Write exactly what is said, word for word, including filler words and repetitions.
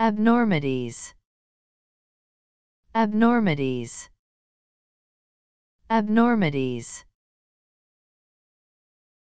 Abnormities. Abnormities. Abnormities.